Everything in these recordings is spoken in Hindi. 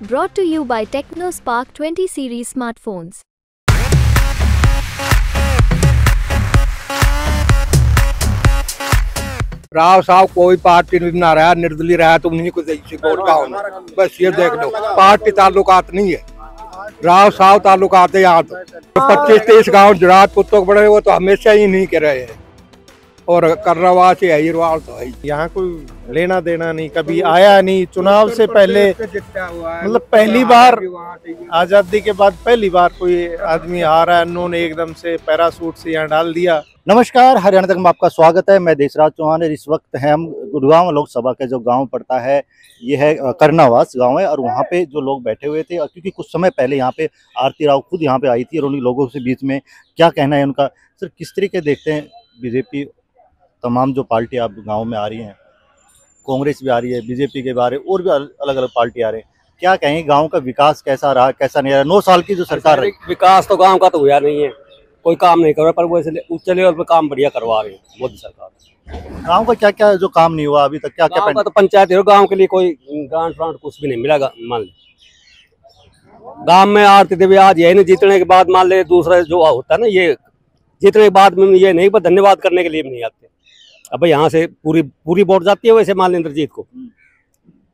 brought to you by Techno Spark 20 series smartphones. Rao साहब कोई पार्टी नहीं बना रहा, निर्दलीय रहा तो उन्हीं को सपोर्ट का होना, बस ये देख लो। पार्टी ताल्लुकात नहीं है, राव साहब ताल्लुकात है। यहाँ तो 25-30 गाँव जुड़ात कुत्तों के बड़े, वो तो हमेशा ही नहीं कर रहे हैं। और कर्नावास या अहीरवाल तो है, यहाँ कोई लेना देना नहीं, कभी आया नहीं। चुनाव से पहले मतलब पहली बार आज़ादी के बाद पहली बार कोई आदमी आ रहा है, उन्होंने एकदम से पैरासूट से यहाँ डाल दिया। नमस्कार, हरियाणा तक में आपका स्वागत है। मैं देशराज चौहान। इस वक्त है हम गुड़गांव लोकसभा के जो गांव पड़ता है, ये है कर्नावास गांव है, और वहाँ पे जो लोग बैठे हुए थे, और क्योंकि कुछ समय पहले यहाँ पे आरती राव खुद यहाँ पे आई थी, और उन लोगों से बीच में क्या कहना है उनका। सर, किस तरीके देखते हैं बीजेपी, तमाम जो पार्टी आप गाँव में आ रही हैं, कांग्रेस भी आ रही है, बीजेपी के बारे और भी अलग अलग पार्टी आ रही है, क्या कहेंगे गाँव का विकास कैसा रहा, कैसा नहीं रहा? 9 साल की जो सरकार है, विकास तो गाँव का तो हुआ नहीं है, कोई काम नहीं कर रहा, पर वो उच्च लेवल पे काम बढ़िया करवा रही है मोदी सरकार। गांव का क्या क्या जो काम नहीं हुआ अभी तक, क्या क्या? तो पंचायत गांव के लिए कोई ग्रांट फ्रांट कुछ भी नहीं मिला। मान ले गांव में आरती देवी आज यही नहीं जीतने के बाद, मान ले दूसरा जो होता है ना, ये जीतने के बाद में ये नहीं, पर धन्यवाद करने के लिए भी नहीं आते। अब यहाँ से पूरी वोट जाती है वैसे, मान ले इंदरजीत को,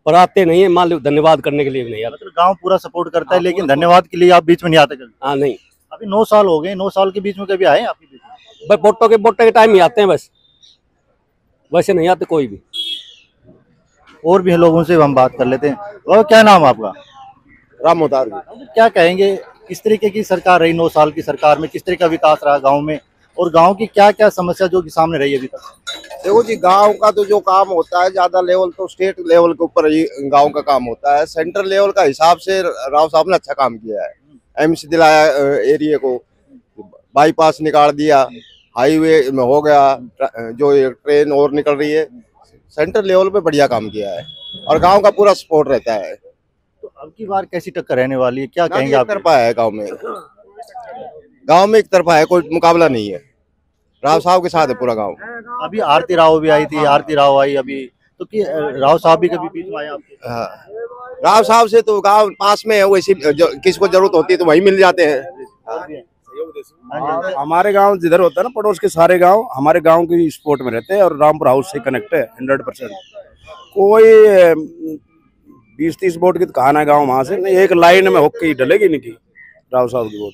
पर आते नहीं है, मान ले धन्यवाद करने के लिए भी नहीं आते। गाँव पूरा सपोर्ट करता है, लेकिन धन्यवाद के लिए आप बीच में नहीं आते। हाँ, नहीं, अभी 9 साल हो गए, 9 साल के बीच में कभी आए आपके बीच में? वोटों के टाइम ही आते हैं बस, वैसे नहीं आते कोई भी। और भी लोगों से हम बात कर लेते हैं। और क्या नाम आपका? राम, क्या कहेंगे किस तरीके की सरकार रही 9 साल की सरकार में, किस तरह का विकास रहा गांव में, और गांव की क्या क्या समस्या जो कि सामने रही है अभी तक? देखो जी, गाँव का तो जो काम होता है ज्यादा लेवल तो स्टेट लेवल के ऊपर ही गाँव का काम होता है। सेंट्रल लेवल का हिसाब से राव साहब ने अच्छा काम किया है। एम्स दिलाया एरिया को, बाईपास निकाल दिया, हाईवे हो गया, जो ट्रेन और निकल रही है। सेंट्रल लेवल पे बढ़िया काम किया है और गांव का पूरा सपोर्ट रहता है। तो अब की बार कैसी टक्कर रहने वाली है, क्या कहेंगे आप? एक तरफा है गांव में एक तरफा है, कोई मुकाबला नहीं है। राव साहब के साथ है पूरा गाँव। अभी आरती राव भी आई थी, आरती राव आई अभी तो, कि राव साहब भी कभी बीच में आए आपके? राव साहब से तो गांव पास में है, वैसे किसको जरूरत होती है तो वही मिल जाते हैं। हमारे गांव जिधर होता है ना, पड़ोस के सारे गांव हमारे गांव के सपोर्ट में रहते हैं, और रामपुरा हाउस से कनेक्ट है 100%। कोई 20-30 वोट की तो कहाना है गाँव, वहां से नहीं, एक लाइन में होके ही डलेगी नहीं राव साहब की वोट।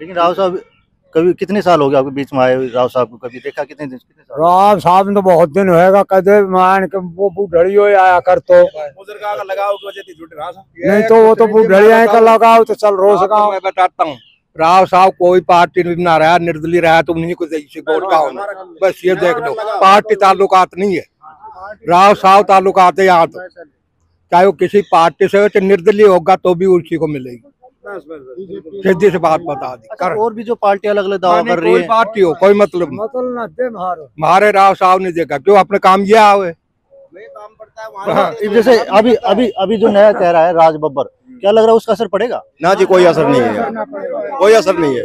लेकिन राव साहब कभी, कितने साल हो गए आपके बीच में आए राव साहब को, कभी देखा? कितने राव साहब ने तो बहुत दिन होएगा, कदे मान के वो बुढ़ियो आया कर तो लगाओ की वजह से जुट रहा था, नहीं तो वो तो बुढ़िया का लगाओ तो चल रोज का। मैं बताता हूँ, राव साहब कोई पार्टी नहीं बना रहा, निर्दलीय रहा तो उन्हीं को सपोर्ट का होना, बस ये देख लो। पार्टी ताल्लुकात नहीं है, राव साहब ताल्लुकात है। यहाँ तो चाहे वो किसी पार्टी से हो, चाहे निर्दलीय होगा तो भी उसी को मिलेगी। सीधी से बात बता दी। और भी जो पार्टी अलग अलग दावा कर रही है, पार्टी हो कोई मतलब मारे, राव साहब ने देखा क्यों अपने काम किया हुए काम पड़ता है। जैसे अभी अभी अभी जो नया कह रहा है राज बब्बर, क्या लग रहा है उसका असर पड़ेगा? ना जी, कोई असर नहीं है, कोई असर नहीं है,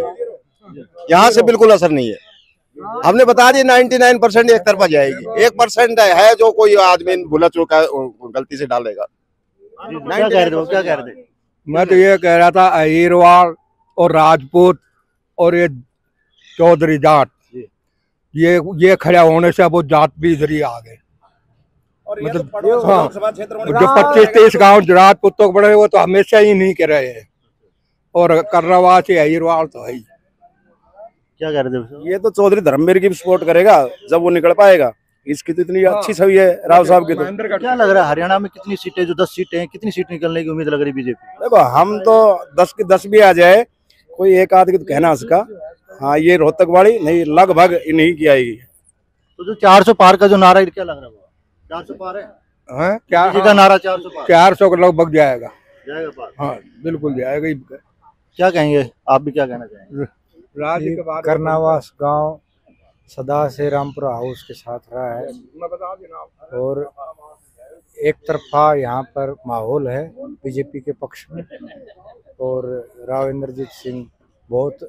यहाँ से बिल्कुल असर नहीं है। हमने बता दिया 99% एक तरफा जाएगी, 1% है जो कोई आदमी भुला चुका गलती से डालेगा। क्या कह रहे थे? मैं तो ये कह रहा था, अहीरवाल और राजपूत और ये चौधरी जाट, ये खड़ा होने से अब वो जाट भी इधर ही आ गए। मतलब तो हाँ, जो 25-30 गाँव जुड़ात कुत्तों के बड़े, वो तो हमेशा ही नहीं कह रहे हैं। और कर्नावास या अहीरवाल तो है ही। क्या कह रहे थे? ये तो चौधरी धर्मवीर की सपोर्ट करेगा जब वो निकल पाएगा, इसकी तो इतनी अच्छी छवि है राव साहब की। तो क्या लग रहा है हरियाणा में कितनी सीटें, जो 10 सीटें हैं, कितनी सीट निकलने की उम्मीद लग रही बीजेपी? देखो, हम तो 10 की 10 भी आ जाए, कोई एक आदमी तो कहना सका। हाँ, ये रोहतक वाली नहीं, लगभग इन्हीं की आएगी। तो जो 400 पार का जो नारा, क्या लग रहा है? 400 पार है क्या नारा? 400 का लगभग जाएगा। हाँ, बिल्कुल जाएगा। क्या कहेंगे आप भी, क्या कहना चाहेंगे? कर्नावास गाँव सदा से रामपुरा हाउस के साथ रहा है, और एक तरफा यहाँ पर माहौल है बीजेपी के पक्ष में, और राव इंदरजीत सिंह बहुत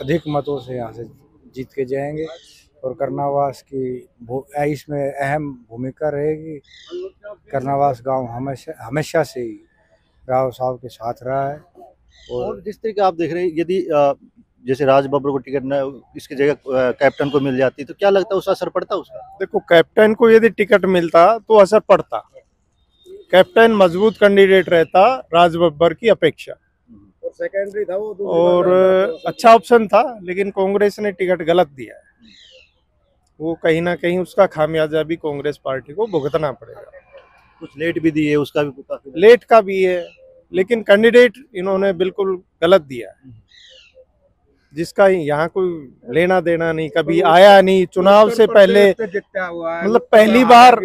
अधिक मतों से यहाँ से जीत के जाएंगे, और कर्नावास की इसमें अहम भूमिका रहेगी। कर्नावास गांव हमेशा से ही राव साहब के साथ रहा है। और जिस तरीके आप देख रहे हैं, यदि जैसे राज बब्बर को टिकट न, इसकी जगह कैप्टन को मिल जाती तो क्या लगता है उसका असर पड़ता? उसका देखो, कैप्टन को यदि टिकट मिलता तो असर पड़ता, कैप्टन मजबूत कैंडिडेट रहता राज बब्बर की अपेक्षा, और सेकेंडरी था वो और अच्छा ऑप्शन था, लेकिन कांग्रेस ने टिकट गलत दिया है। वो कहीं ना कहीं उसका खामियाजा भी कांग्रेस पार्टी को भुगतना पड़ेगा। कुछ लेट भी दिए, उसका भी काफी लेट का भी है, लेकिन कैंडिडेट इन्होंने बिल्कुल गलत दिया है, जिसका यहाँ कोई लेना देना नहीं, कभी आया नहीं। चुनाव से पहले मतलब पहली बार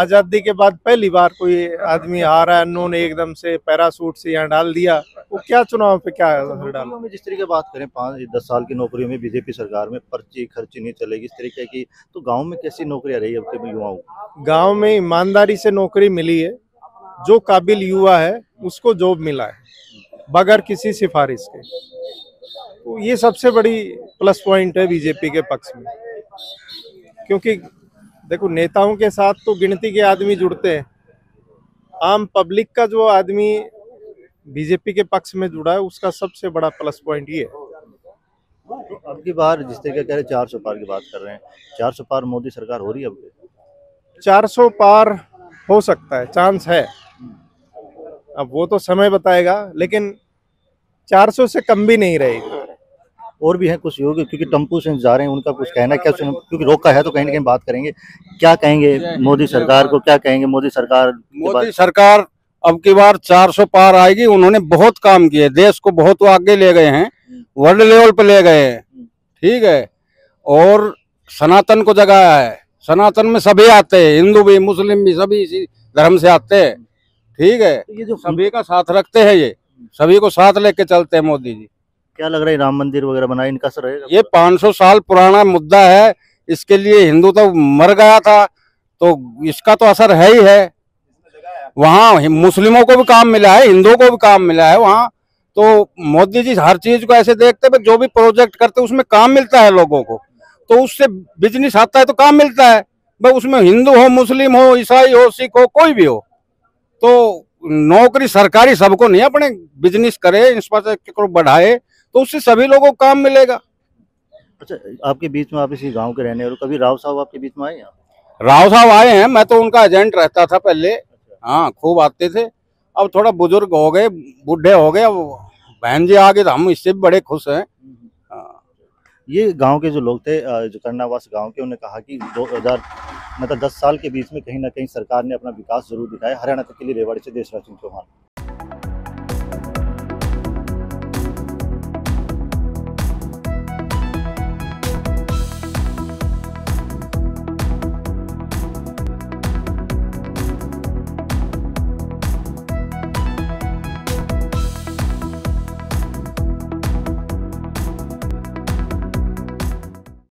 आजादी के बाद पहली बार कोई आदमी आ रहा है अननोन, एकदम से पैरासूट से यहाँ डाल दिया। वो क्या चुनाव पे क्या डाल? जिस तरीके बात करें 5-10 साल की नौकरियों में बीजेपी सरकार में पर्ची खर्ची नहीं चलेगी इस तरीके की, तो गाँव में कैसी नौकरियाँ रही अब के युवाओं को? गाँव में ईमानदारी से नौकरी मिली है, जो काबिल युवा है उसको जॉब मिला है बगैर किसी सिफारिश के, तो ये सबसे बड़ी प्लस पॉइंट है बीजेपी के पक्ष में। क्योंकि देखो, नेताओं के साथ तो गिनती के आदमी जुड़ते हैं, आम पब्लिक का जो आदमी बीजेपी के पक्ष में जुड़ा है उसका सबसे बड़ा प्लस पॉइंट ये है। तो अब की बार जिस तरीके कह रहे 400 पार की बात कर रहे हैं, 400 पार मोदी सरकार हो रही है? अब 400 पार हो सकता है, चांस है, अब वो तो समय बताएगा, लेकिन 400 से कम भी नहीं रहेगी। और भी है कुछ लोग क्योंकि टम्पू से जा रहे हैं, उनका कुछ कहना क्या सुन, क्योंकि रोक का है तो कहीं ना कहीं बात करेंगे। क्या कहेंगे मोदी सरकार को, क्या कहेंगे मोदी सरकार? मोदी सरकार अब की बार 400 पार आएगी। उन्होंने बहुत काम किए, देश को बहुत आगे ले गए हैं, वर्ल्ड लेवल पे ले गए हैं, ठीक है, और सनातन को जगाया है। सनातन में सभी आते हैं, हिंदू भी मुस्लिम भी, सभी इसी धर्म से आते हैं, ठीक है, ये जो सभी का साथ रखते हैं, ये सभी को साथ लेके चलते हैं मोदी जी। क्या लग रहा है राम मंदिर वगैरह बनाए, इनका असर रहेगा? ये 500 साल पुराना मुद्दा है, इसके लिए हिंदू तो मर गया था, तो इसका तो असर है ही है। वहाँ मुस्लिमों को भी काम मिला है, हिंदुओं को भी काम मिला है वहाँ, तो मोदी जी हर चीज को ऐसे देखते हैं, जो भी प्रोजेक्ट करते उसमें काम मिलता है लोगों को, तो उससे बिजनेस आता है, तो काम मिलता है भाई, उसमें हिंदू हो मुस्लिम हो ईसाई हो सिख हो कोई भी हो। तो नौकरी सरकारी सबको नहीं, अपने बिजनेस करे, इंफ्रास्ट्रक्चर को बढ़ाए, तो उससे सभी लोगों को काम मिलेगा। अच्छा, आपके बीच में, आप इसी गांव के रहने, और कभी राव साहब आपके बीच में आए हैं? राव साहब आए हैं, मैं तो उनका एजेंट रहता था पहले। हाँ, खूब आते थे, अब थोड़ा बुजुर्ग हो गए, बूढ़े हो गए, अब बहन जी आ गए, तो हम इससे बड़े खुश हैं। ये गांव के जो लोग थे, जो कर्नावास गांव के, उन्होंने कहा कि 2010 साल के बीच में कहीं ना कहीं सरकार ने अपना विकास जरूर दिखाया। हरियाणा तक के लिए रेवाड़ी से देशराज चौहान।